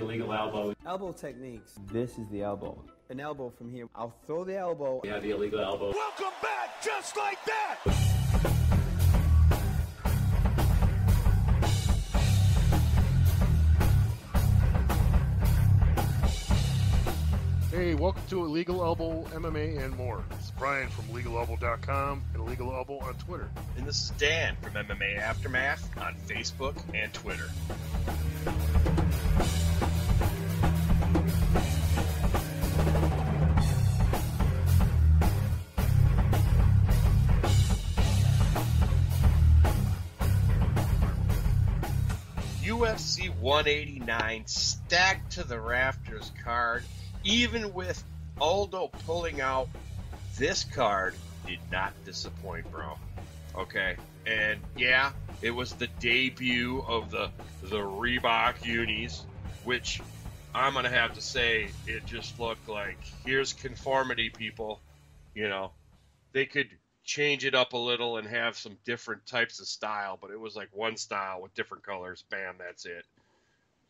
Illegal elbow. Elbow techniques. This is the elbow. An elbow from here. I'll throw the elbow. Yeah, the illegal elbow. Welcome back, just like that! Hey, welcome to Illegal Elbow MMA and more. It's Brian from LegalElbow.com and Illegal Elbow on Twitter. And this is Dan from MMA Aftermath on Facebook and Twitter. UFC 189 stacked to the rafters card. Even with Aldo pulling out, this card did not disappoint, bro. Okay, and yeah, it was the debut of the Reebok unis, which I'm gonna have to say it just looked like here's conformity, people. You know, they could change it up a little and have some different types of style, but it was like one style with different colors. Bam, that's it.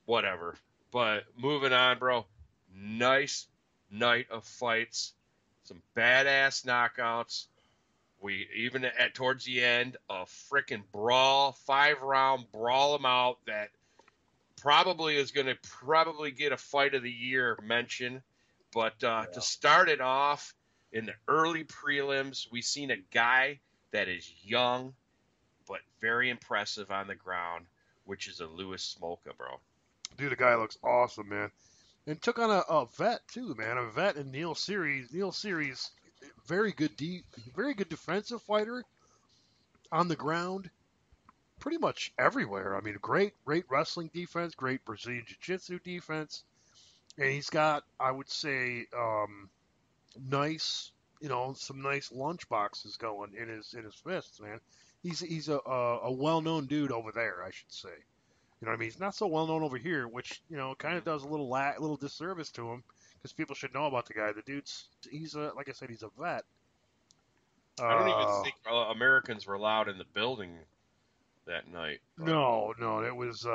Whatever. But moving on, bro. Nice night of fights. Some badass knockouts. We even at towards the end, a freaking brawl, 5-round brawl them out that probably is going to probably get a fight of the year mention. But yeah. To start it off, in the early prelims, we seen a guy that is young but very impressive on the ground, which is a Louis Smolka, bro. Dude, the guy looks awesome, man. And took on a vet too, man. A vet in Neil Seery. Neil Seery's very good defensive fighter on the ground, pretty much everywhere. I mean, great wrestling defense, great Brazilian jiu-jitsu defense, and he's got, I would say, nice, you know, some nice lunch boxes going in his fists, man. He's a well-known dude over there, I should say. You know what I mean? He's not so well-known over here, which, you know, kind of does a little disservice to him, because people should know about the guy. The dude's, like I said, he's a vet. I don't even think Americans were allowed in the building that night. Probably. No, it was...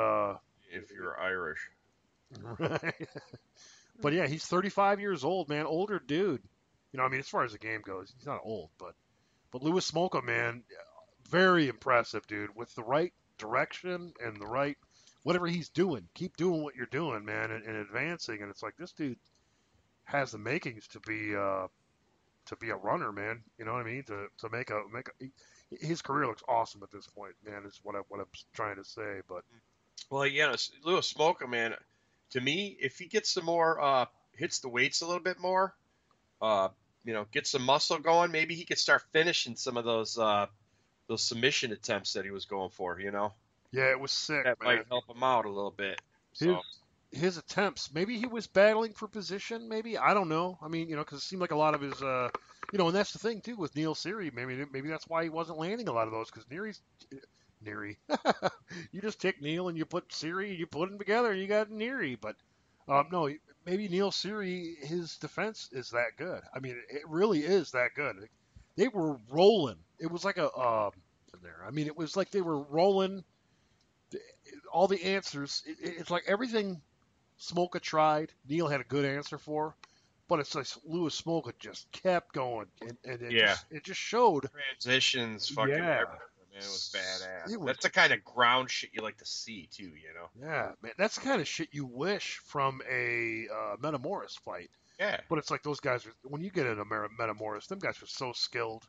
if you're Irish. Right. But yeah, he's 35 years old, man. Older dude. You know, I mean, as far as the game goes, he's not old, but Louis Smolka, man, very impressive, dude. With the right direction and the right, whatever he's doing, keep doing what you're doing, man, and advancing. And it's like, this dude has the makings to be a runner, man. You know what I mean? To make his career looks awesome at this point, man. Is what I'm trying to say. But well, yeah, Louis Smolka, man. To me, if he gets some more, hits the weights a little bit more, you know, gets some muscle going, maybe he could start finishing some of those submission attempts that he was going for, you know? Yeah, it was sick, that man. Might help him out a little bit. So. His attempts, maybe he was battling for position, maybe? I don't know. I mean, you know, because it seemed like a lot of his, you know, and that's the thing, too, with Neil Seery. Maybe that's why he wasn't landing a lot of those, because Neary. You just take Neil and you put Seery and you put them together and you got Neary. But no, maybe Neil Seery, his defense is that good. I mean, it really is that good. They were rolling. It was like a there. I mean, it was like they were rolling all the answers. It's like everything Smolka tried, Neil had a good answer for. But it's like Louis Smolka just kept going, and it just showed transitions. Fucking yeah. Everything. Man, it was badass. That's the kind of ground shit you like to see, too, you know? Yeah, man. That's the kind of shit you wish from a Metamoris fight. Yeah. But it's like those guys, when you get into Metamoris, them guys were so skilled.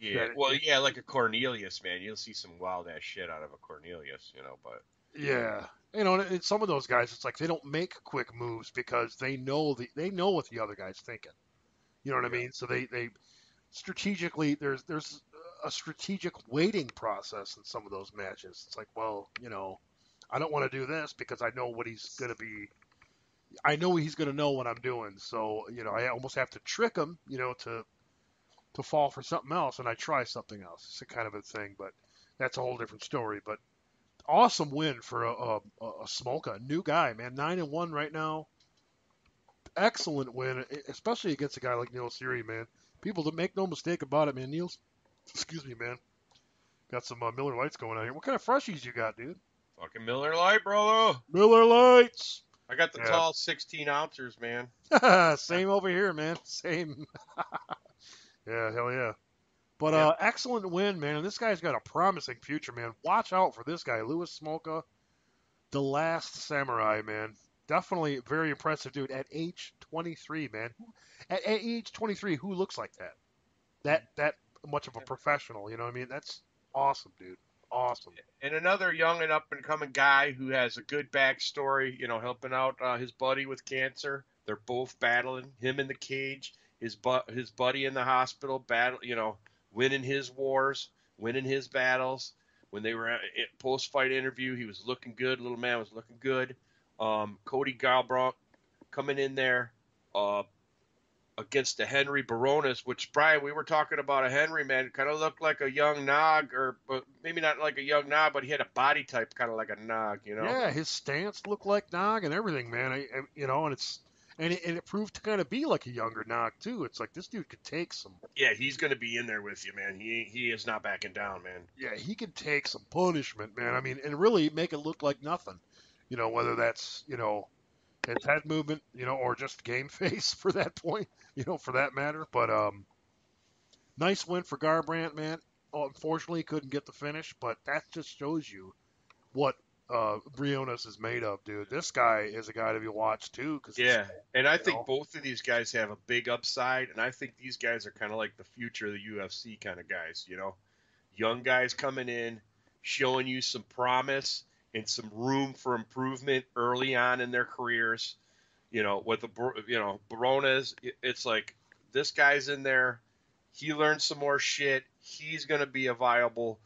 Yeah, well, yeah, like a Cornelius, man. You'll see some wild-ass shit out of a Cornelius, you know, but... Yeah. You know, and some of those guys, it's like they don't make quick moves because they know what the other guy's thinking. You know what I mean? So they strategically, there's a strategic waiting process in some of those matches. It's like, well, you know, I don't want to do this because I know what he's going to be. I know he's going to know what I'm doing. So, you know, I almost have to trick him, you know, to fall for something else. And I try something else. It's a kind of a thing, but that's a whole different story. But awesome win for a Smolka, new guy, man, 9-1 right now. Excellent win, especially against a guy like Neil Seery, man. People, don't make no mistake about it, man. Neil's, excuse me, man. Got some Miller Lights going on here. What kind of freshies you got, dude? Fucking Miller Lite, brother. Miller Lights. I got the tall 16-ouncers, man. Same over here, man. Same. Yeah, hell yeah. But excellent win, man. And this guy's got a promising future, man. Watch out for this guy, Louis Smolka, the Last Samurai, man. Definitely very impressive dude at age 23, man. At age 23, who looks like that? That much of a professional, you know what I mean? That's awesome, dude. Awesome. And another young and up-and-coming guy who has a good backstory, you know, helping out his buddy with cancer. They're both battling, him in the cage, his buddy in the hospital, battle, you know, winning his wars, winning his battles. When they were at a post-fight interview, he was looking good. Little man was looking good. Cody Garbrandt coming in there against the Henry Baronas, which, Brian, we were talking about a Henry, man, kind of looked like a young Nog, or maybe not like a young Nog, but he had a body type kind of like a Nog, you know? Yeah, his stance looked like Nog and everything, man. And it proved to kind of be like a younger Nog, too. It's like, this dude could take some. Yeah, he's going to be in there with you, man. He is not backing down, man. Yeah, he can take some punishment, man. I mean, and really make it look like nothing. You know, whether that's, you know, his head movement, you know, or just game face for that point, you know, for that matter. But nice win for Garbrandt, man. Oh, unfortunately, couldn't get the finish, but that just shows you what Briones is made of, dude. This guy is a guy to be watched, too. Cause and I think both of these guys have a big upside, and I think these guys are kind of like the future of the UFC kind of guys, you know. Young guys coming in, showing you some promise and some room for improvement early on in their careers. You know, with the, you know, Baronas, it's like this guy's in there. He learned some more shit. He's going to be a viable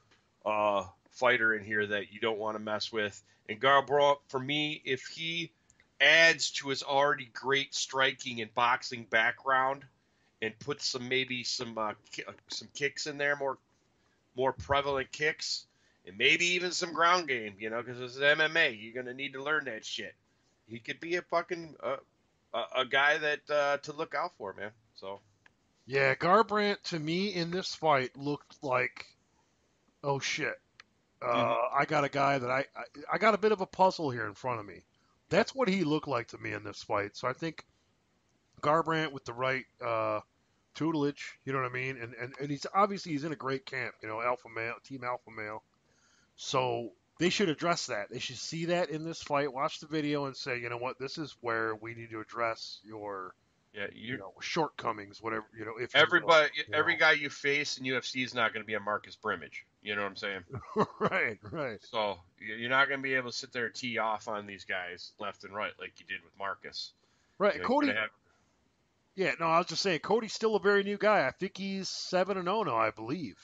fighter in here that you don't want to mess with. And Garbrandt, for me, if he adds to his already great striking and boxing background and puts some, maybe some kicks in there, more prevalent kicks, and maybe even some ground game, you know, because this is MMA. You're going to need to learn that shit. He could be a fucking a guy that to look out for, man. So, yeah, Garbrandt, to me, in this fight looked like, oh, shit. I got a guy that I got a bit of a puzzle here in front of me. That's what he looked like to me in this fight. So I think Garbrandt with the right tutelage, you know what I mean? And he's obviously in a great camp, you know, alpha male, team alpha male. So they should address that. They should see that in this fight, watch the video, and say, you know what, this is where we need to address your shortcomings, whatever, you know. If everybody, every guy you face in UFC is not going to be a Marcus Brimage. You know what I'm saying? Right. So you're not going to be able to sit there and tee off on these guys left and right like you did with Marcus. Right, you know, Cody. I was just saying, Cody's still a very new guy. I think he's 7-0 now, I believe.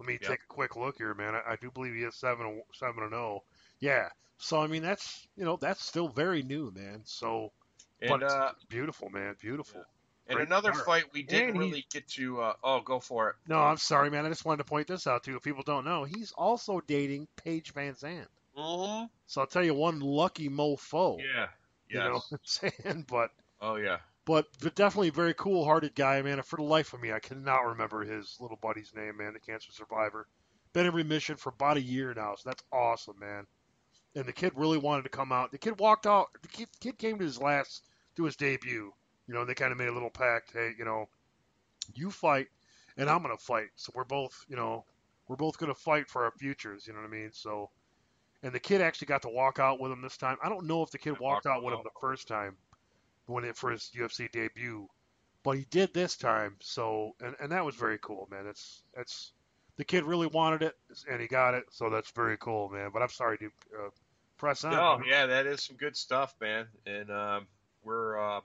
Let me take a quick look here, man. I do believe he is 7-0. Yeah. So, I mean, that's, you know, that's still very new, man. So, and, it's beautiful, man. Beautiful. Yeah. And another fight we didn't really get to. Go for it. No, I'm sorry, man. I just wanted to point this out to you. If people don't know, he's also dating Paige Van Zandt. Mm-hmm. So I'll tell you, one lucky mofo. Yeah. Yes. You know what I'm saying? But. Oh, yeah. But definitely a very cool-hearted guy, man. And for the life of me, I cannot remember his little buddy's name, man, the cancer survivor. Been in remission for about a year now, so that's awesome, man. And the kid really wanted to come out. The kid walked out. The kid came to his debut. You know, and they kind of made a little pact. Hey, you know, you fight, and I'm going to fight. So we're both going to fight for our futures, you know what I mean? So, and the kid actually got to walk out with him this time. I don't know if the kid walked out with him the first time. For his UFC debut, but he did this time. So, and that was very cool, man. That's the kid really wanted it, and he got it. So that's very cool, man. But I'm sorry to press on. Oh, yeah, that is some good stuff, man. And we're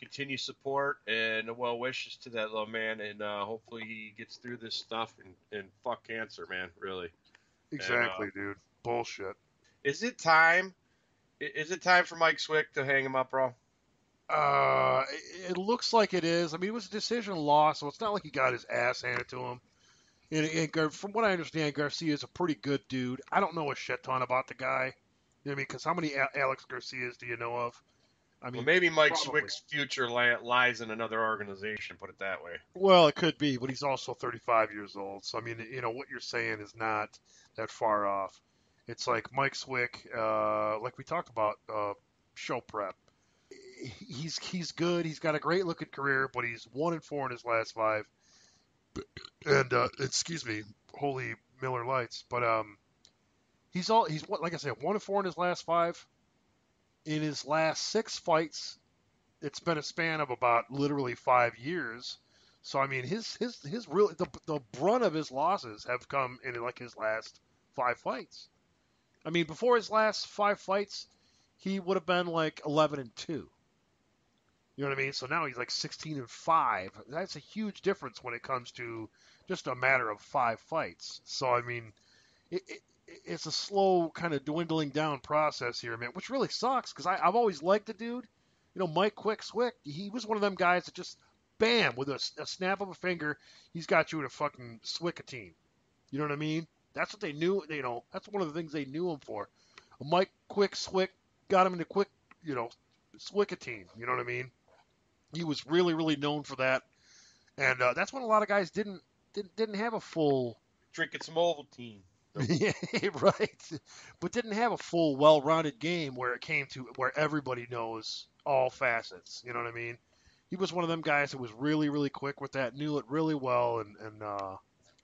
continue support and well wishes to that little man, and hopefully he gets through this stuff and fuck cancer, man. Really. Exactly, and, dude. Bullshit. Is it time for Mike Swick to hang him up, bro? It looks like it is. I mean, it was a decision loss, so it's not like he got his ass handed to him. And from what I understand, Garcia is a pretty good dude. I don't know a shit ton about the guy. You know what I mean? Because how many Alex Garcias do you know of? I mean, well, maybe Mike Swick's future lies in another organization, put it that way. Well, it could be, but he's also 35 years old. So, I mean, you know, what you're saying is not that far off. It's like Mike Swick, like we talked about show prep. He's good. He's got a great looking career, but he's 1-4 in his last 5. And excuse me, holy Miller Lights. But he's like I said, 1-4 in his last 5. In his last 6 fights, it's been a span of about literally 5 years. So I mean, his real the brunt of his losses have come in like his last 5 fights. I mean, before his last 5 fights, he would have been like 11-2. You know what I mean? So now he's like 16-5. That's a huge difference when it comes to just a matter of 5 fights. So, I mean, it's a slow kind of dwindling down process here, man, which really sucks because I've always liked the dude. You know, Mike Swick, he was one of them guys that just, bam, with a snap of a finger, he's got you in a fucking Swickatine. You know what I mean? That's what they knew. You know, that's one of the things they knew him for. Mike Swick got him into Swickatine. You know what I mean? He was really, really known for that, and that's when a lot of guys didn't have a full drinking some Ovaltine. Yeah, right. But didn't have a full, well-rounded game where it came to where everybody knows all facets. You know what I mean? He was one of them guys that was really, really quick with that, knew it really well, and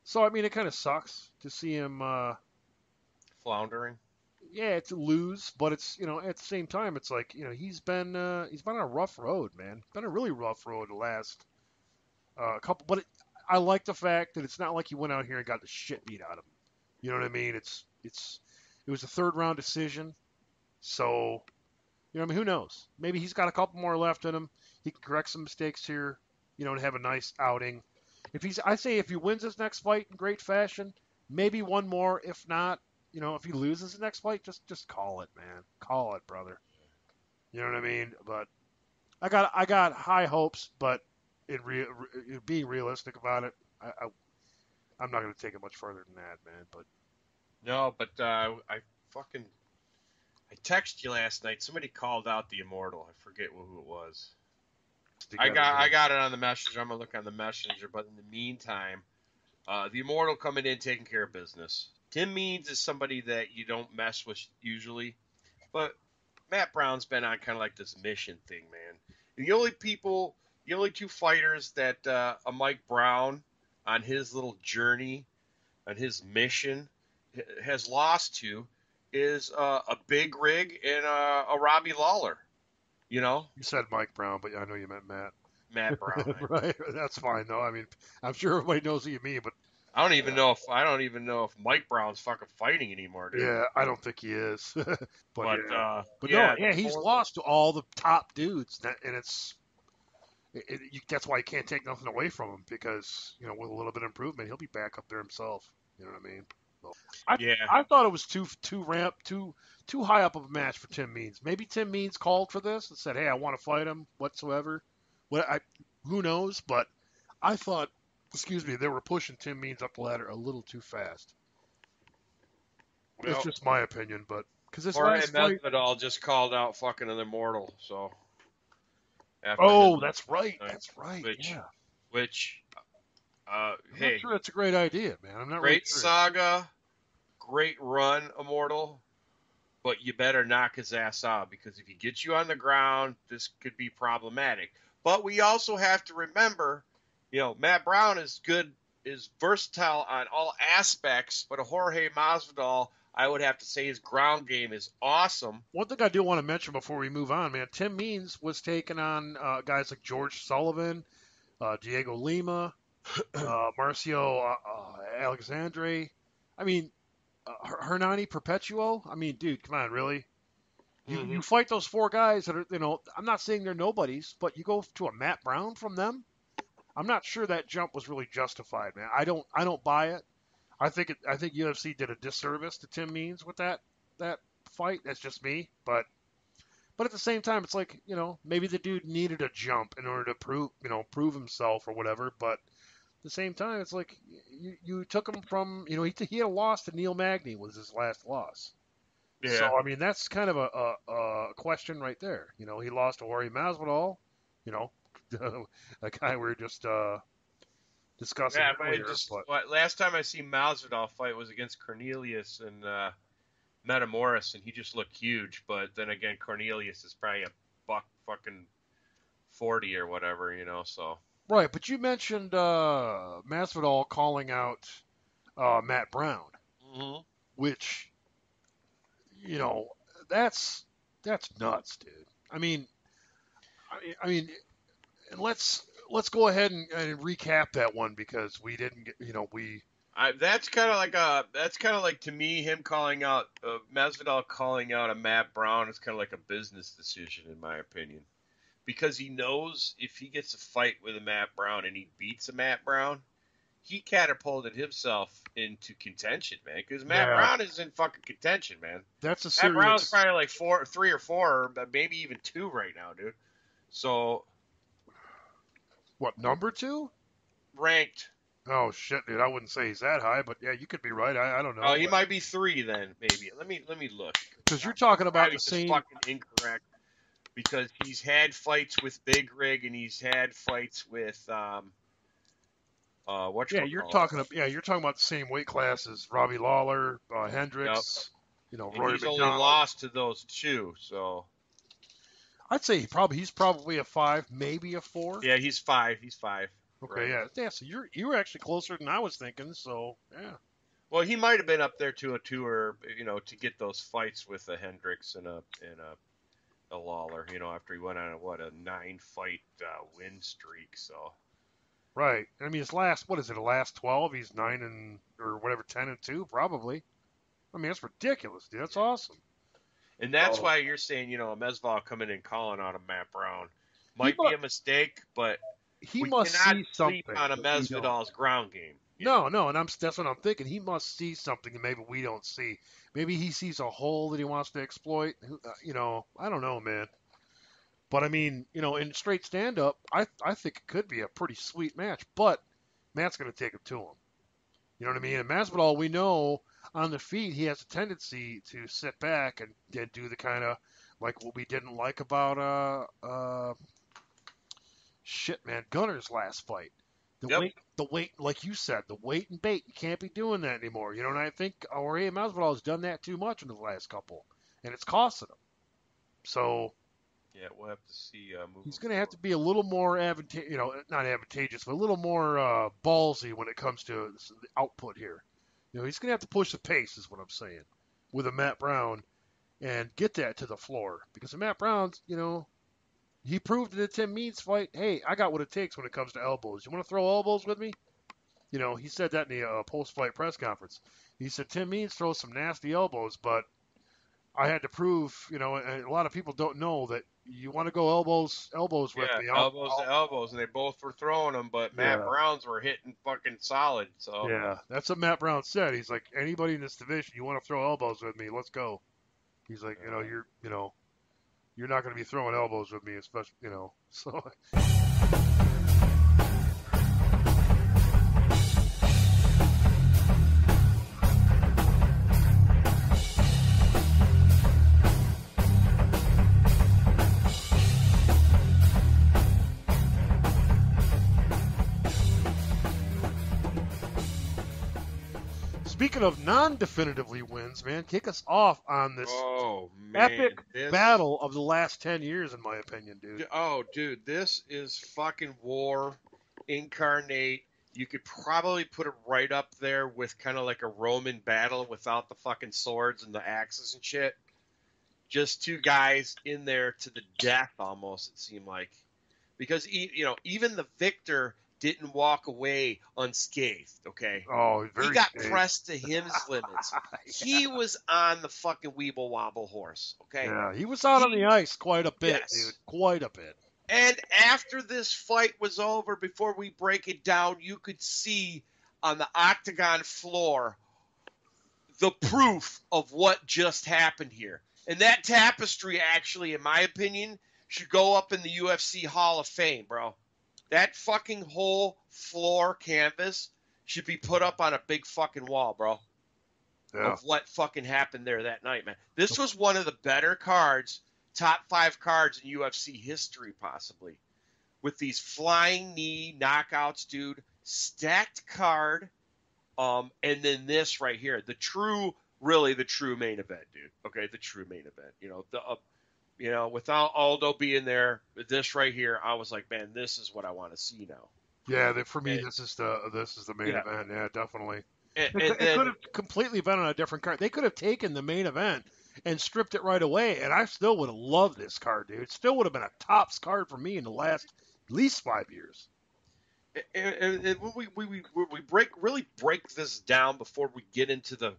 so I mean, it kind of sucks to see him floundering. Yeah, to lose, but it's, you know, at the same time, it's like, you know, he's been on a rough road, man. Been a really rough road the last couple. But I like the fact that it's not like he went out here and got the shit beat out of him. You know what I mean? It was a 3rd round decision, so, you know, I mean, who knows? Maybe he's got a couple more left in him. He can correct some mistakes here, you know, and have a nice outing. If he wins his next fight in great fashion, maybe one more. If not, you know, if he loses the next fight, just call it, man. Call it, brother. You know what I mean? But I got high hopes, but being realistic about it, I'm not going to take it much further than that, man. But no, but I texted you last night. Somebody called out the Immortal. I forget who it was. I got it on the messenger. I'm gonna look on the messenger. But in the meantime, the Immortal coming in, taking care of business. Tim Means is somebody that you don't mess with usually, but Matt Brown's been on kind of like this mission thing, man. And the only 2 fighters that a Mike Brown on his little journey, on his mission, has lost to is a Big Rig and a Robbie Lawler. You know? You said Mike Brown, but I know you meant Matt. Matt Brown. Right? That's fine, though. I mean, I'm sure everybody knows what you mean, but I don't even know if Mike Brown's fucking fighting anymore, dude. Yeah, I don't think he is. He's lost to all the top dudes, that's why you can't take nothing away from him because, you know, with a little bit of improvement, he'll be back up there himself. You know what I mean? So, I thought it was too high up of a match for Tim Means. Maybe Tim Means called for this and said, "Hey, I want to fight him whatsoever." Who knows? But I thought. Excuse me, they were pushing Tim Means up the ladder a little too fast. Well, it's just my opinion, but because this last fight, Masvidal just called out fucking an Immortal. So, that's right, that's right. I'm not sure that's a great idea, man. I'm not great really sure. Saga, great run, Immortal, but you better knock his ass out because if he gets you on the ground, this could be problematic. But we also have to remember. You know, Matt Brown is versatile on all aspects, but a Jorge Masvidal, I would have to say his ground game is awesome. One thing I do want to mention before we move on, man, Tim Means was taking on guys like George Sullivan, Diego Lima, Marcio Alexandre. I mean, Hernani Perpetuo. I mean, dude, come on, really? You fight those 4 guys that are, you know, I'm not saying they're nobodies, but you go to a Matt Brown from them? I'm not sure that jump was really justified, man. I don't buy it. I think UFC did a disservice to Tim Means with that fight. That's just me, but at the same time, it's like, you know, maybe the dude needed a jump in order to prove himself or whatever. But at the same time, it's like you took him from, you know, he had a loss to Neil Magny was his last loss. Yeah. So I mean, that's kind of a question right there. You know, he lost to Jorge Masvidal. You know. A guy we were just discussing. Yeah, earlier, but last time I seen Masvidal fight was against Cornelius, and Metamoris, and he just looked huge. But then again, Cornelius is probably a $140 or whatever, you know. So right, but you mentioned Masvidal calling out Matt Brown, mm-hmm. which, you know, that's nuts, dude. I mean, and let's go ahead and recap that one, because we didn't get, you know, that's kind of like to me, him calling out Masvidal calling out a Matt Brown is kind of like a business decision, in my opinion, because he knows if he gets a fight with a Matt Brown and he beats a Matt Brown, he catapulted himself into contention, man. Because Matt Brown is in fucking contention, man. That's a serious. Matt Brown's probably like 3 or 4, but maybe even 2 right now, dude. So, what, number 2? Ranked. Oh shit, dude! I wouldn't say he's that high, but yeah, you could be right. I don't know. Oh, he might be 3 then, maybe. Let me look. Because you're talking about the same. Fucking incorrect. Because he's had fights with Big Rig, and he's had fights with you're talking about the same weight class as Robbie Lawler, Hendricks. Yep. You know, and Rory MacDonald. He's only lost to those 2, so. I'd say he's probably a 5, maybe a 4. Yeah, he's 5. He's 5. Okay, right. Yeah. So you were actually closer than I was thinking. So yeah. Well, he might have been up there to a 2, or you know, to get those fights with a Hendricks and a Lawler. You know, after he went on a 9-fight win streak. So. Right. I mean, his last, what is it? The last 12. He's 10-2 probably. I mean, that's ridiculous, dude. That's awesome. And that's why you're saying, you know, Masvidal coming in calling on a Matt Brown might be a mistake, but he must see something on a Masvidal's ground game. No, and that's what I'm thinking. He must see something that maybe we don't see. Maybe he sees a hole that he wants to exploit. You know, I don't know, man. But I mean, you know, in straight stand-up, I think it could be a pretty sweet match. But Matt's going to take it to him. You know what I mean? And Masvidal, we know. On the feet, he has a tendency to sit back and do the kind of, like, what we didn't like about Gunner's last fight. The weight, like you said, the wait and bait. You can't be doing that anymore. You know, and I think Jorge Masvidal has done that too much in the last couple, and it's costing him. So, yeah, we'll have to see. He's going to have to be a little more advantageous, you know, not advantageous, but a little more ballsy when it comes to the output here. You know, he's going to have to push the pace, is what I'm saying, with a Matt Brown and get that to the floor. Because a Matt Brown, you know, he proved in the Tim Means fight, hey, I got what it takes when it comes to elbows. You want to throw elbows with me? You know, he said that in the post-fight press conference. He said, Tim Means throws some nasty elbows, but I had to prove, you know, and a lot of people don't know that you want to go elbows with me. Elbows to elbows, and they both were throwing them, but Matt Brown's were hitting fucking solid. So yeah, that's what Matt Brown said. He's like, anybody in this division, you want to throw elbows with me, let's go. He's like, you know, you're not going to be throwing elbows with me, especially, you know. So. Speaking of non-definitively wins, man, kick us off on this epic battle of the last 10 years, in my opinion, dude. Oh, dude, this is fucking war incarnate. You could probably put it right up there with kind of like a Roman battle without the fucking swords and the axes and shit. Just 2 guys in there to the death almost, it seemed like. Because, you know, even the victor didn't walk away unscathed, okay? Oh, he got pressed to his limits. He was on the fucking Weeble Wobble horse, okay? Yeah, he was out on the ice quite a bit, dude. Quite a bit. And after this fight was over, before we break it down, you could see on the octagon floor the proof of what just happened here. And that tapestry, actually, in my opinion, should go up in the UFC Hall of Fame, bro. That fucking whole floor canvas should be put up on a big fucking wall, bro. Yeah. Of what fucking happened there that night, man. This was one of the better cards, top 5 cards in UFC history, possibly. With these flying knee knockouts, dude. Stacked card. And then this right here. The true really the true main event, dude. Okay, the true main event. You know, the you know, without Aldo being there, this right here, I was like, man, this is what I want to see now. Yeah, for me, this is the main event. Yeah, definitely. It could have completely been on a different card. They could have taken the main event and stripped it right away, and I still would have loved this card, dude. It still would have been a tops card for me in the last at least 5 years. And we really break this down before we get into the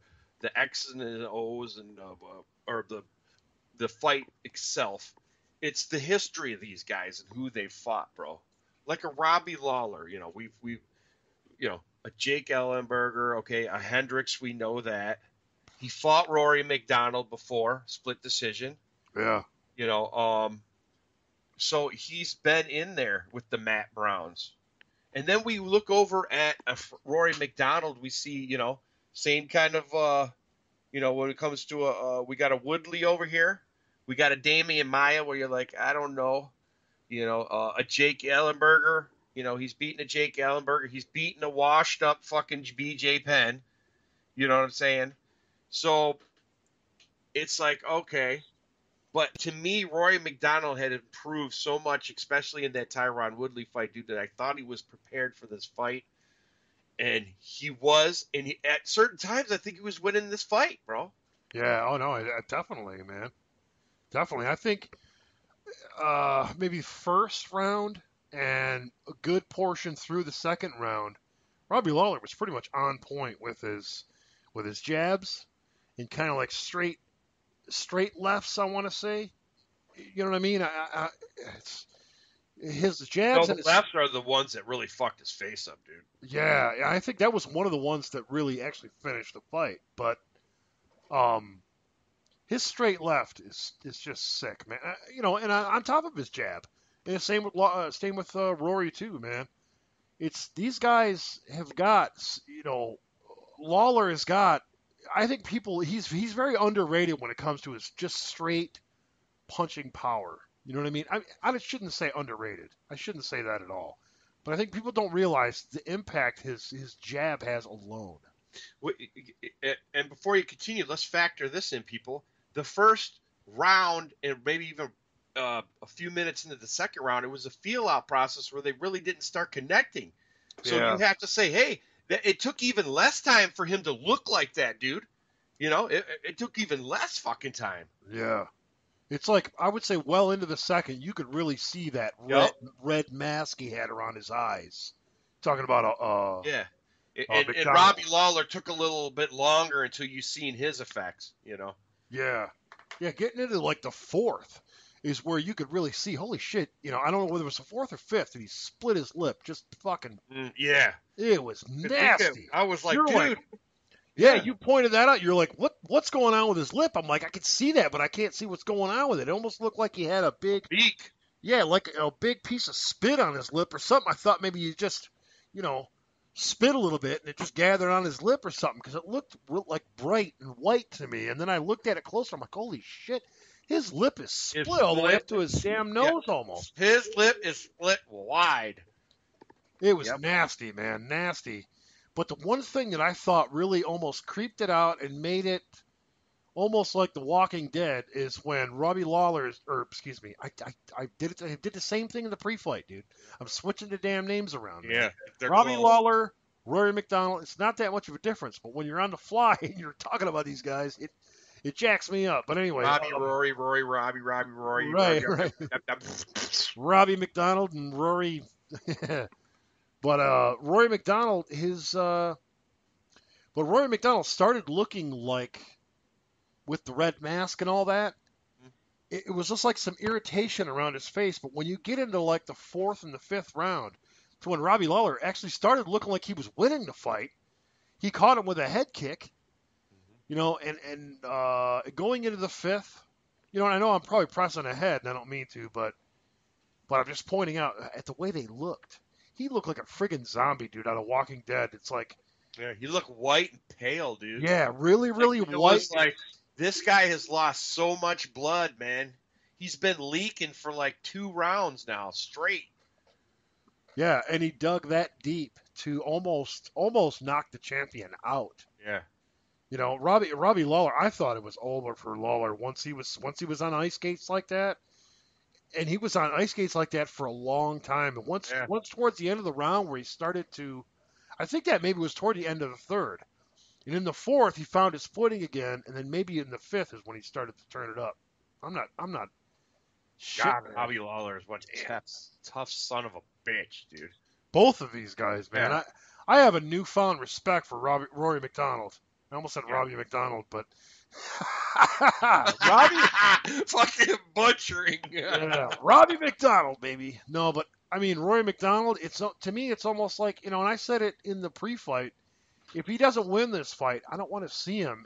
X's and O's and or the fight itself. It's the history of these guys and who they fought, bro. Like a Robbie Lawler, you know, we've you know, a Jake Ellenberger, okay, a Hendricks, we know that. He fought Rory MacDonald before, split decision. Yeah. You know, so he's been in there with the Matt Browns. And then we look over at Rory MacDonald, we see, you know, same kind of, you know, when it comes to we got a Woodley over here. We got a Damian Maia where you're like, I don't know. You know, a Jake Ellenberger. You know, he's beating a Jake Ellenberger. He's beating a washed-up fucking BJ Penn. You know what I'm saying? So it's like, okay. But to me, Rory MacDonald had improved so much, especially in that Tyron Woodley fight, dude, that I thought he was prepared for this fight. And he was. And he, at certain times, I think he was winning this fight, bro. Yeah. Oh, no. Definitely, man. Definitely. I think maybe first round and a good portion through the second round, Robbie Lawler was pretty much on point with his jabs and kind of like straight lefts, I want to say. You know what I mean? His jabs. No, the lefts are the ones that really fucked his face up, dude. Yeah, I think that was one of the ones that really actually finished the fight. But his straight left is just sick, man. You know, and on top of his jab, and the same with Rory too, man. It's these guys have got, you know, Lawler has got. I think he's very underrated when it comes to his just straight punching power. You know what I mean? I shouldn't say underrated. I shouldn't say that at all. But I think people don't realize the impact his jab has alone. And before you continue, let's factor this in, people. The first round and maybe even a few minutes into the second round, it was a feel-out process where they really didn't start connecting. So you have to say, hey, it took even less time for him to look like that, dude. You know, it took even less fucking time. Yeah. It's like, I would say well into the second, you could really see that red mask he had around his eyes. Talking about and Robbie Lawler took a little bit longer until you seen his effects, you know? Yeah. Yeah, getting into like the fourth is where you could really see, holy shit, you know, I don't know whether it was the fourth or fifth, and he split his lip just fucking. Yeah. It was nasty. I was like, you're dude. Like, yeah, you pointed that out. You're like, what's going on with his lip? I'm like, I can see that, but I can't see what's going on with it. It almost looked like he had a big beak. Yeah, like a big piece of spit on his lip or something. I thought maybe he just, you know, spit a little bit and it just gathered on his lip or something because it looked like bright and white to me. And then I looked at it closer. I'm like, holy shit. His lip is split all the way up to his damn nose almost. His lip is split wide. It was nasty, man. Nasty. But the one thing that I thought really almost creeped it out and made it almost like The Walking Dead is when Robbie Lawler I did the same thing in the pre-fight, dude. I'm switching the damn names around. Yeah. Robbie Lawler, Rory MacDonald, it's not that much of a difference. But when you're on the fly and you're talking about these guys, it jacks me up, but anyway. Robbie, Rory, Robbie. Right. Robbie MacDonald and Rory. But Rory MacDonald, Rory MacDonald started looking like, with the red mask and all that, it was just like some irritation around his face. But when you get into like the fourth and the fifth round, to when Robbie Lawler actually started looking like he was winning the fight, he caught him with a head kick. You know, and going into the fifth, you know, and I know I'm probably pressing ahead, and I don't mean to, but I'm just pointing out at the way they looked. He looked like a friggin' zombie, dude, out of Walking Dead. It's like... Yeah, he looked white and pale, dude. Yeah, really, really like, white. It's like, this guy has lost so much blood, man. He's been leaking for like 2 rounds now, straight. Yeah, and he dug that deep to almost knock the champion out. Yeah. You know, Robbie Lawler, I thought it was over for Lawler once he was on ice skates like that. And he was on ice skates like that for a long time. And once towards the end of the round where he started to, I think that maybe was toward the end of the third. And in the fourth, he found his footing again. And then maybe in the fifth is when he started to turn it up. I'm not. God, Robbie Lawler is one tough son of a bitch, dude. Both of these guys, man. Yeah. I have a newfound respect for Rory MacDonald. I almost said Robbie MacDonald, but Robbie fucking butchering. Yeah, Robbie MacDonald, baby. No, but I mean Rory MacDonald. It's to me, it's almost like, you know, and I said it in the pre-fight. If he doesn't win this fight, I don't want to see him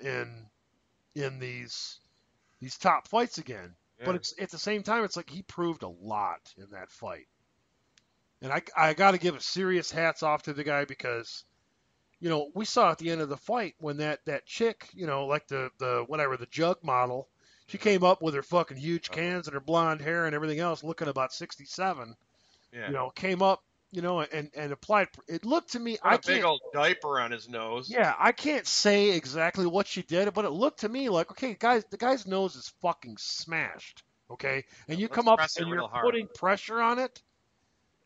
in these top fights again. Yeah. But it's at the same time, it's like he proved a lot in that fight. And I got to give a serious hats off to the guy because, you know, we saw at the end of the fight when that chick, you know, like the jug model, she came up with her fucking huge cans and her blonde hair and everything else, looking about 67. Yeah. You know, came up, you know, and applied. It looked to me, I can't, big old diaper on his nose. Yeah, I can't say exactly what she did, but it looked to me like, okay, guys, the guy's nose is fucking smashed, okay, and you come up and you're putting pressure on it.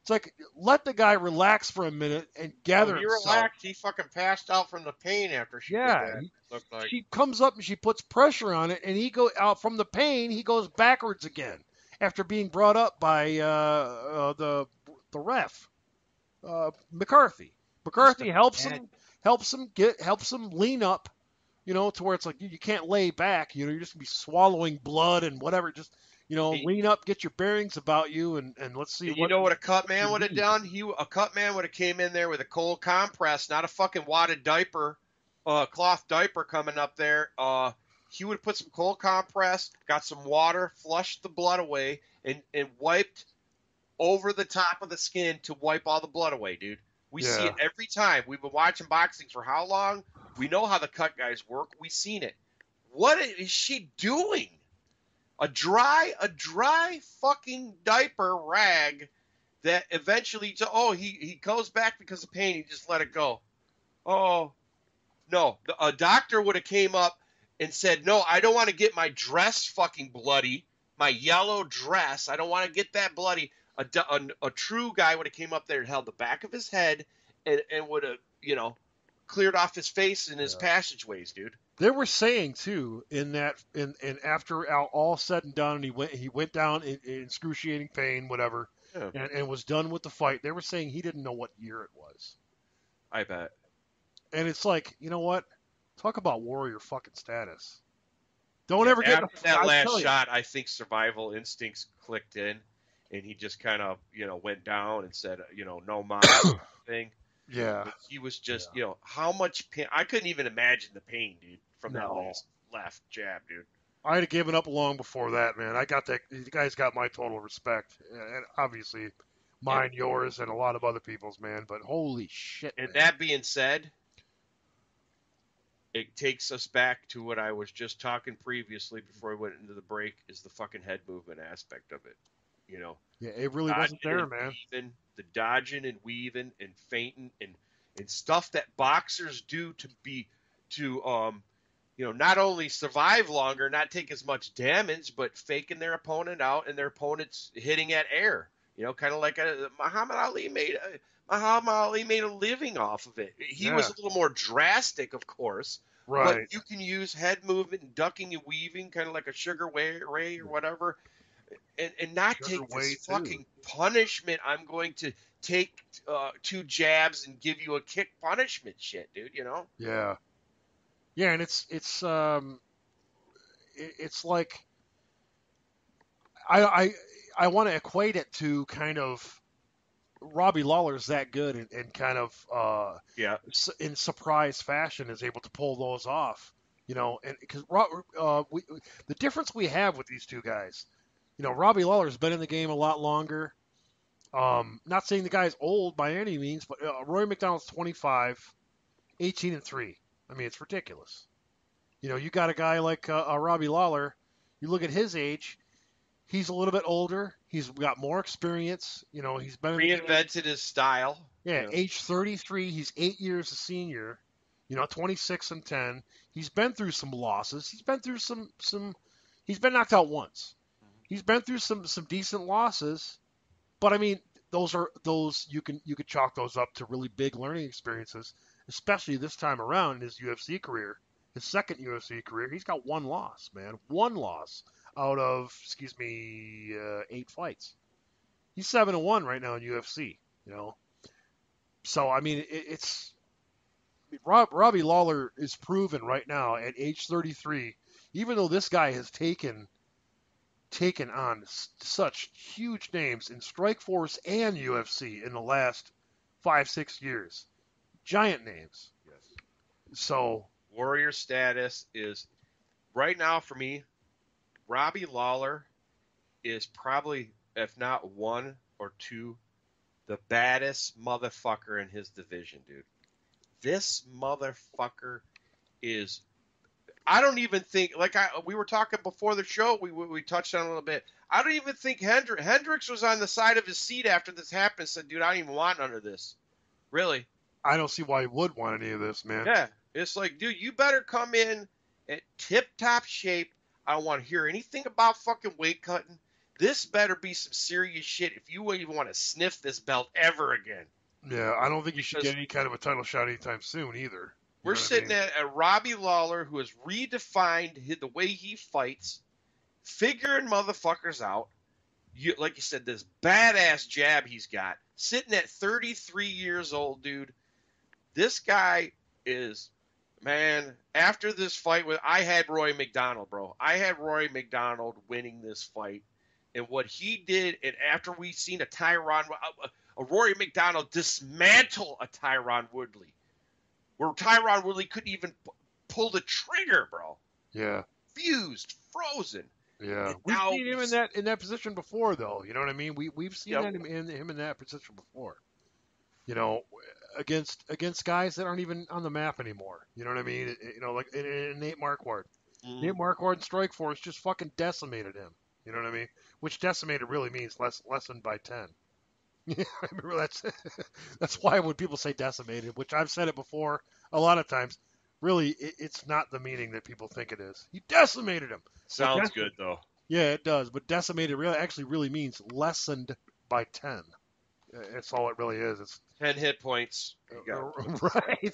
It's like, let the guy relax for a minute and gather himself. He relaxed. He fucking passed out from the pain after she did that. Like. She comes up and she puts pressure on it, and he goes out from the pain. He goes backwards again after being brought up by the ref, McCarthy. McCarthy helps him lean up, you know, to where it's like you can't lay back. You know, you're just gonna be swallowing blood and whatever. Just. You know, lean up, get your bearings about you, and let's see. And you know what a cut man would have done? A cut man would have came in there with a cold compress, not a fucking wadded diaper, cloth diaper coming up there. He would have put some cold compress, got some water, flushed the blood away, and wiped over the top of the skin to wipe all the blood away, dude. We see it every time. We've been watching boxing for how long? We know how the cut guys work. We've seen it. What is she doing? A dry fucking diaper rag that eventually, he goes back because of pain. He just let it go. Oh, no. A doctor would have came up and said, no, I don't want to get my dress fucking bloody, my yellow dress. I don't want to get that bloody. A true guy would have came up there and held the back of his head and would have, you know, cleared off his face and his passageways, dude. They were saying too in that, and after all said and done, and he went down in excruciating pain, whatever, and was done with the fight. They were saying he didn't know what year it was. I bet. And it's like, you know what? Talk about warrior fucking status. Don't ever get that last shot. I think survival instincts clicked in, and he just kind of, you know, went down and said, you know, no mom thing. Yeah, but he was just, you know, how much pain. I couldn't even imagine the pain, dude, from that last left jab, dude. I'd have given up long before that, man. I got that. You guys got my total respect, and obviously mine, yours, and a lot of other people's, man. But holy shit! And man. That being said, it takes us back to what I was just talking previously before we went into the break: is the fucking head movement aspect of it. You know, yeah, it really wasn't there, man. The dodging and weaving and feinting and stuff that boxers do to you know, not only survive longer, not take as much damage, but faking their opponent out and their opponent's hitting at air. You know, kind of like Muhammad Ali made a living off of it. He was a little more drastic, of course. Right. But you can use head movement and ducking and weaving, kind of like a Sugar Ray or whatever. And not take this fucking punishment. I'm going to take two jabs and give you a kick punishment, shit, dude. You know? Yeah, yeah. And it's like I want to equate it to kind of Robbie Lawler's that good and kind of in surprise fashion is able to pull those off. You know, and because the difference we have with these two guys. You know, Robbie Lawler's been in the game a lot longer. Not saying the guy's old by any means, but Rory MacDonald's 25, 18-3. I mean, it's ridiculous. You know, you got a guy like Robbie Lawler. You look at his age; he's a little bit older. He's got more experience. You know, he's been reinvented his style. Yeah, age 33. He's 8 years a senior. You know, 26-10. He's been through some losses. He's been through some. He's been knocked out once. He's been through some decent losses, but I mean, those you could chalk those up to really big learning experiences, especially this time around in his UFC career, his second UFC career. He's got one loss, man, out of 8 fights. He's 7-1 right now in UFC. You know, so I mean, it's. Robbie Lawler is proven right now at age 33, even though this guy has taken on such huge names in Strikeforce and UFC in the last 5-6 years, giant names. Yes. So Warrior status is right now for me. Robbie Lawler is probably, if not one or two, the baddest motherfucker in his division, dude. This motherfucker is, I don't even think, like we were talking before the show, we touched on it a little bit. I don't even think Hendricks was on the side of his seat after this happened, said, dude, I don't even want none of this. Really. I don't see why he would want any of this, man. Yeah. It's like, dude, you better come in at tip-top shape. I don't want to hear anything about fucking weight cutting. This better be some serious shit if you wouldn't even want to sniff this belt ever again. Yeah, I don't think you should get any kind of a title shot anytime soon either. We're sitting at Robbie Lawler, who has redefined the way he fights, figuring motherfuckers out. Like you said, this badass jab he's got. Sitting at 33 years old, dude. This guy is, man, after this fight, I had Rory MacDonald, bro. I had Rory MacDonald winning this fight. And what he did, and after we seen a Tyron... Rory MacDonald dismantle a Tyron Woodley, where Tyron Woodley couldn't even pull the trigger, bro. Yeah. Fused, frozen. Yeah. We've seen him in that position before, though. You know what I mean? We've seen him in that position before. You know, against guys that aren't even on the map anymore. You know what I mean? You know, like Nate Marquardt. Mm. Nate Marquardt and Strikeforce just fucking decimated him. You know what I mean? Which decimated really means lessened by 10. Yeah, I remember that's why when people say decimated, which I've said it before a lot of times, really it's not the meaning that people think it is. He decimated him. Sounds good though. Yeah, it does. But decimated really means lessened by 10. That's all it really is. It's 10 hit points. Right.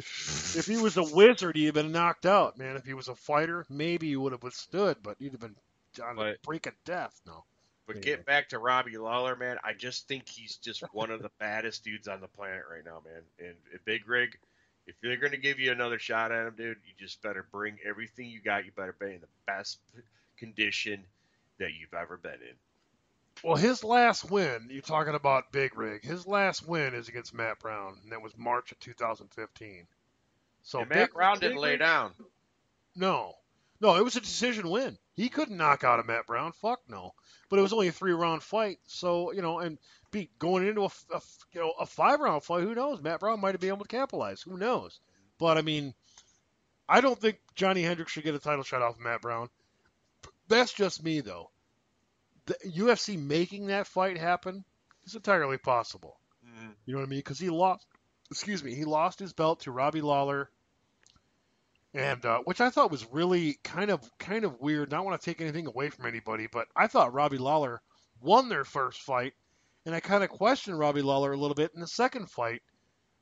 If he was a wizard, he'd have been knocked out, man. If he was a fighter, maybe he would have withstood, but he'd have been on the brink of death. No. But get back to Robbie Lawler, man. I just think he's just one of the baddest dudes on the planet right now, man. And Big Rig, if they're going to give you another shot at him, dude, you just better bring everything you got. You better be in the best condition that you've ever been in. Well, his last win, you're talking about Big Rig, his last win is against Matt Brown, and that was March of 2015. So and Matt Brown didn't lay down. No, it was a decision win. He couldn't knock out a Matt Brown. Fuck no. But it was only a 3-round fight. So, you know, and going into a 5-round fight, who knows? Matt Brown might have been able to capitalize. Who knows? But, I mean, I don't think Johnny Hendricks should get a title shot off of Matt Brown. That's just me, though. The UFC making that fight happen is entirely possible. Mm-hmm. You know what I mean? Because he lost his belt to Robbie Lawler. And which I thought was really kind of weird. I don't want to take anything away from anybody, but I thought Robbie Lawler won their first fight, and I kind of questioned Robbie Lawler a little bit in the second fight.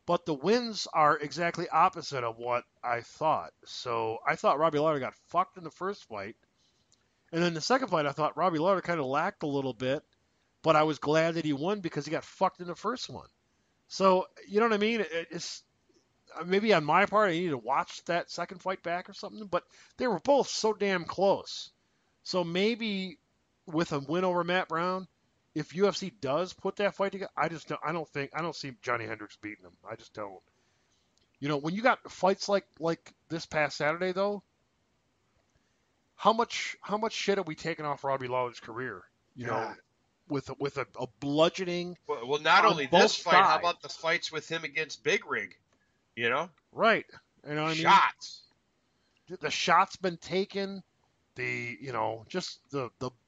But the wins are exactly opposite of what I thought. So I thought Robbie Lawler got fucked in the first fight, and then the second fight I thought Robbie Lawler kind of lacked a little bit, but I was glad that he won because he got fucked in the first one. So you know what I mean? It's maybe on my part, I need to watch that second fight back or something, but they were both so damn close. So maybe with a win over Matt Brown, if UFC does put that fight together, I don't see Johnny Hendricks beating him. I just don't. You know, when you got fights like this past Saturday though, how much shit have we taken off Robbie Lawler's career? You know, with a bludgeoning. Well, not only this fight, how about the fights with him against Big Rig? You know? Right. You know what I mean? Shots. The shots been taken. The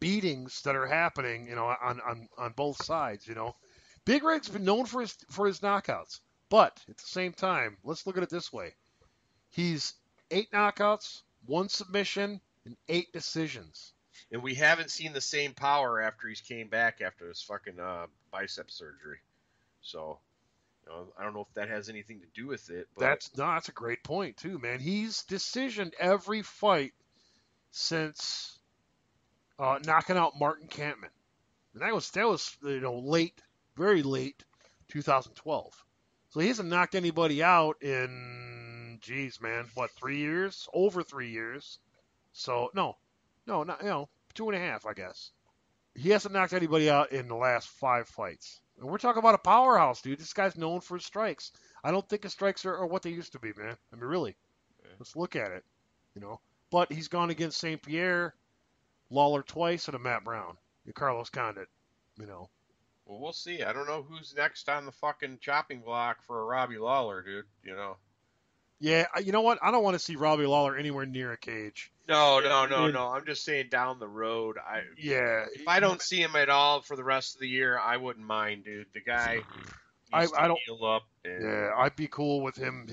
beatings that are happening, you know, on both sides, you know. Big Rig's been known for his knockouts. But at the same time, let's look at it this way. He's 8 knockouts, 1 submission, and 8 decisions. And we haven't seen the same power after he's came back after his fucking bicep surgery. So, you know, I don't know if that has anything to do with it. But... That's a great point, too, man. He's decisioned every fight since knocking out Martin Kampmann. And that was late, very late 2012. So he hasn't knocked anybody out in, 3 years? Over 3 years. So, no, 2.5, I guess. He hasn't knocked anybody out in the last 5 fights. And we're talking about a powerhouse, dude. This guy's known for his strikes. I don't think his strikes are what they used to be, man. I mean, really. Yeah. Let's look at it, But he's gone against St. Pierre, Lawler twice, and a Matt Brown. Carlos Condit, Well, we'll see. I don't know who's next on the fucking chopping block for a Robbie Lawler, dude, Yeah, you know what? I don't want to see Robbie Lawler anywhere near a cage. No. I'm just saying down the road. If I don't see him at all for the rest of the year, I wouldn't mind, dude. The guy needs to heal up. I'd be cool with him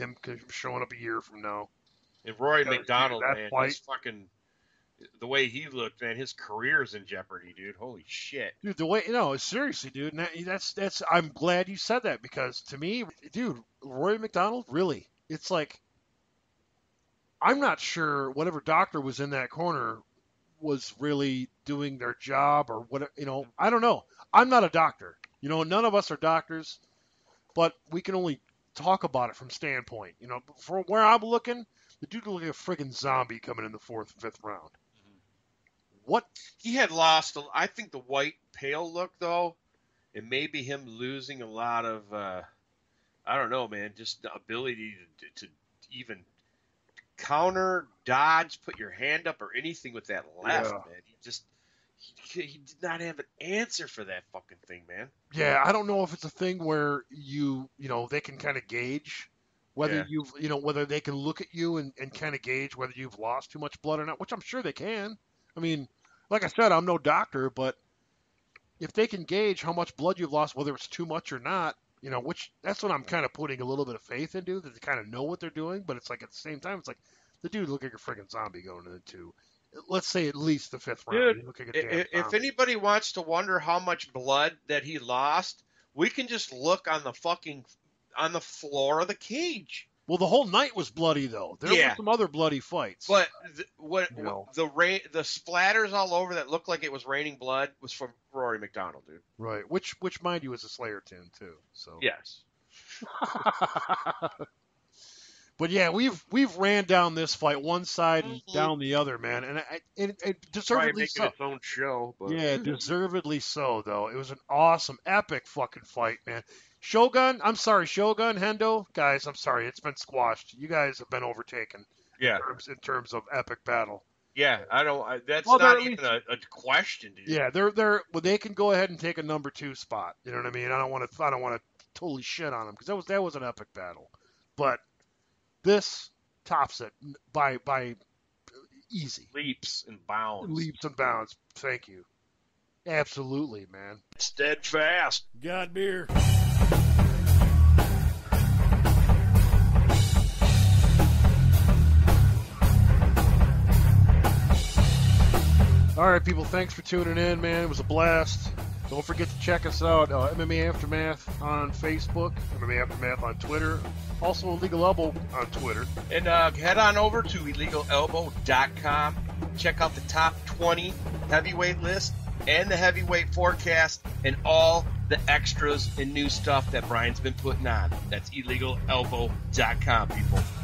showing up a year from now. And Rory MacDonald, man, he's fucking... The way he looked, man, his career's in jeopardy, dude. Holy shit. Dude, the way, seriously, dude. And that's, I'm glad you said that because to me, dude, Rory MacDonald, really, it's like, I'm not sure whatever doctor was in that corner was really doing their job or what, I don't know. I'm not a doctor. None of us are doctors, but we can only talk about it from standpoint. From where I'm looking, the dude looked like a friggin' zombie coming in the 4th and 5th round. What he had lost, I think the white pale look though, and maybe him losing a lot of, I don't know, man, just the ability to even counter, dodge, put your hand up or anything with that left, man. He did not have an answer for that fucking thing, man. Yeah, I don't know if it's a thing where they can kind of gauge whether you've, whether they can look at you and kind of gauge whether you've lost too much blood or not, which I'm sure they can. I mean, like I said, I'm no doctor, but if they can gauge how much blood you've lost, whether it's too much or not, which that's what I'm kind of putting a little bit of faith into, that they kind of know what they're doing. But it's like at the same time, it's like the dude looked like a friggin' zombie going into, let's say, at least the 5th round. Dude, like if anybody wants to wonder how much blood that he lost, we can just look on the fucking on the floor of the cage. Well, the whole night was bloody, though. There were some other bloody fights. But the splatters all over that looked like it was raining blood was from Rory MacDonald, dude. Right, which mind you, is a Slayer tune, too. So yes. But, yeah, we've ran down this fight one side and down the other, man. And it deservedly so. Its own show. But... Yeah, deservedly so, though. It was an awesome, epic fucking fight, man. Shogun, Hendo, guys, I'm sorry. It's been squashed. You guys have been overtaken in terms of epic battle. Yeah, that's not even a question, dude. Yeah, they can go ahead and take a number 2 spot. You know what I mean? I don't want to totally shit on them because that was an epic battle. But this tops it by easy. Leaps and bounds. Leaps and bounds. Thank you. Absolutely, man. Steadfast. God beer. All right, people, thanks for tuning in, man. It was a blast. Don't forget to check us out, MMA Aftermath on Facebook, MMA Aftermath on Twitter, also Illegal Elbow on Twitter. And head on over to illegalelbow.com. Check out the top 20 heavyweight list and the heavyweight forecast and all the extras and new stuff that Brian's been putting on. That's illegalelbow.com, people.